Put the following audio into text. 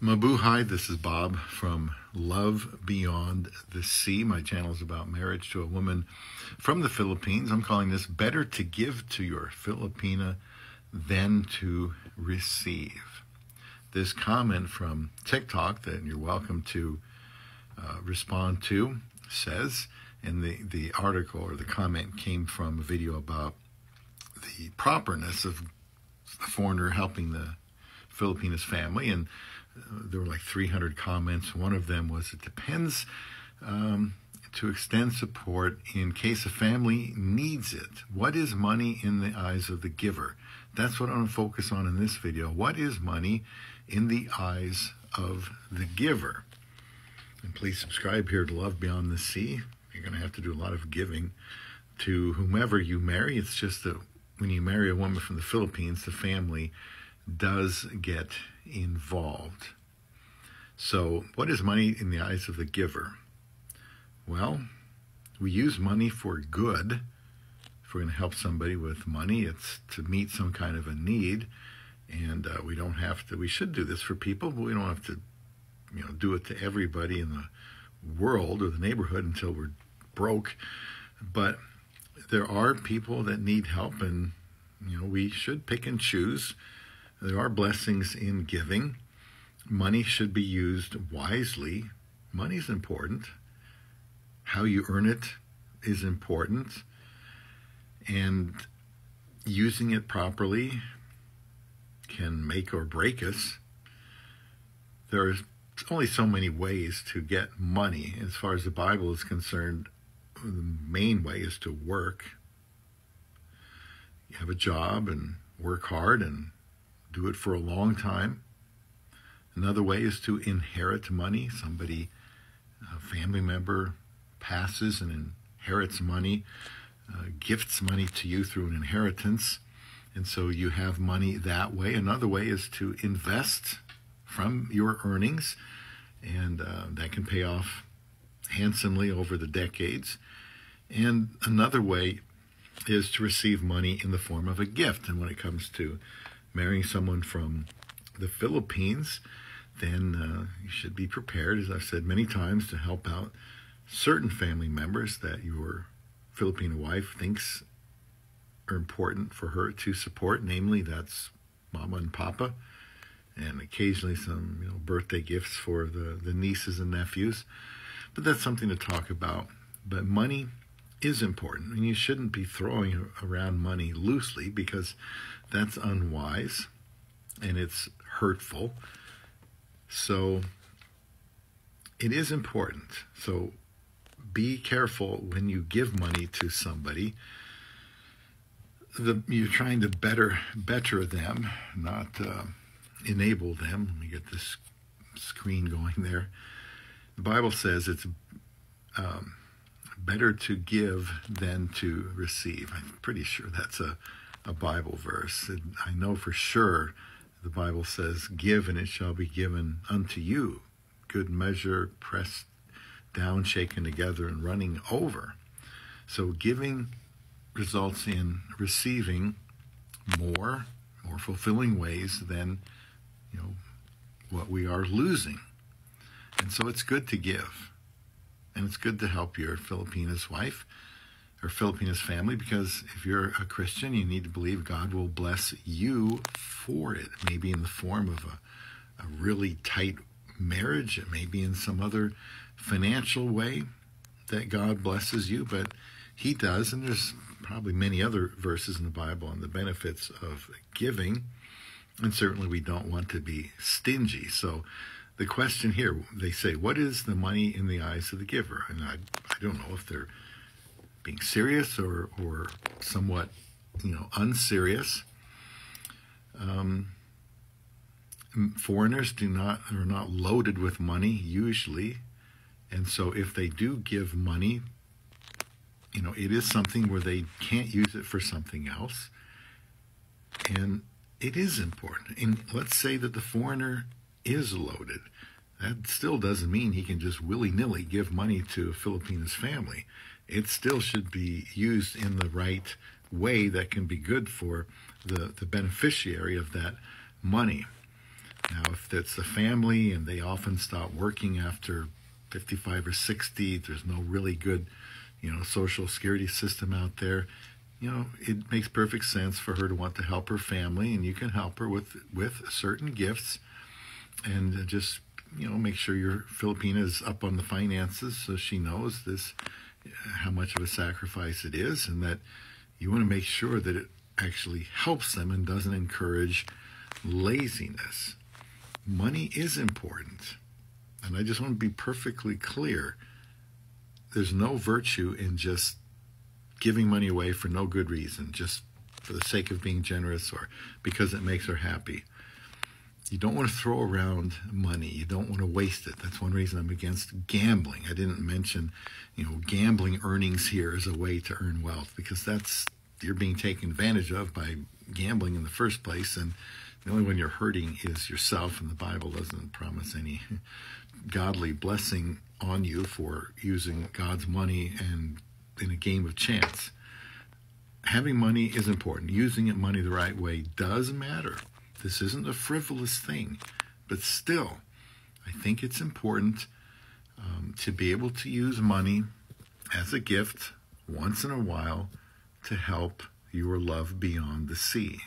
Mabuhay, this is Bob from Love Beyond the Sea. My channel is about marriage to a woman from the Philippines. I'm calling this Better to Give to Your Filipina Than to Receive. This comment from TikTok that you're welcome to respond to says, and the article or the comment came from a video about the properness of a foreigner helping the Filipina's family, and there were like 300 comments. One of them was, it depends to extend support in case a family needs it. What is money in the eyes of the giver? That's what I'm going to focus on in this video. What is money in the eyes of the giver? And please subscribe here to Love Beyond the Sea. You're going to have to do a lot of giving to whomever you marry. It's just that when you marry a woman from the Philippines, the family does get involved. So what is money in the eyes of the giver? Well, we use money for good. If we're going to help somebody with money, it's to meet some kind of a need, and we don't have to. We should do this for people, but we don't have to, you know, do it to everybody in the world or the neighborhood until we're broke. But there are people that need help, and you know, we should pick and choose. There are blessings in giving. Money should be used wisely. Money's important. How you earn it is important. And using it properly can make or break us. There's only so many ways to get money. As far as the Bible is concerned, the main way is to work. You have a job and work hard and do it for a long time. Another way is to inherit money. Somebody, a family member, passes and inherits money, gifts money to you through an inheritance, and so you have money that way. Another way is to invest from your earnings, and that can pay off handsomely over the decades. And another way is to receive money in the form of a gift. And when it comes to marrying someone from the Philippines, then you should be prepared, as I've said many times, to help out certain family members that your Filipino wife thinks are important for her to support. Namely, that's mama and papa, and occasionally some, you know, birthday gifts for the nieces and nephews. But that's something to talk about. But money is important, and you shouldn't be throwing around money loosely, because that's unwise and it's hurtful. So it is important. So be careful when you give money to somebody. You're trying to better them, not enable them. Let me get this screen going there. The Bible says it's better to give than to receive. I'm pretty sure that's a Bible verse. And I know for sure the Bible says, give and it shall be given unto you. Good measure, pressed down, shaken together, and running over. So giving results in receiving more fulfilling ways than, you know, what we are losing. And so it's good to give. And it's good to help your Filipina's wife or Filipina's family, because if you're a Christian, you need to believe God will bless you for it. Maybe in the form of a really tight marriage. It may be in some other financial way that God blesses you, but he does. And there's probably many other verses in the Bible on the benefits of giving. And certainly we don't want to be stingy. So the question here, they say, what is the money in the eyes of the giver? And I don't know if they're being serious or somewhat, you know, unserious. Foreigners are not loaded with money usually, and so if they do give money, you know, it is something where they can't use it for something else, and it is important. And let's say that the foreigner is loaded. That still doesn't mean he can just willy-nilly give money to a Filipina's family. It still should be used in the right way that can be good for the beneficiary of that money. Now, if that's a family, and they often stop working after 55 or 60. There's no really good, social security system out there. It makes perfect sense for her to want to help her family, and you can help her with certain gifts, and just, make sure your Filipina is up on the finances so she knows this, how much of a sacrifice it is, and that you want to make sure that it actually helps them and doesn't encourage laziness. Money is important, and I just want to be perfectly clear. There's no virtue in just giving money away for no good reason, just for the sake of being generous or because it makes her happy. You don't want to throw around money. You don't want to waste it. That's one reason I'm against gambling. I didn't mention, gambling earnings here as a way to earn wealth, because you're being taken advantage of by gambling in the first place, and the only one you're hurting is yourself, and the Bible doesn't promise any godly blessing on you for using God's money and in a game of chance. Having money is important. Using money the right way does matter. This isn't a frivolous thing, but still, I think it's important to be able to use money as a gift once in a while to help your love beyond the sea.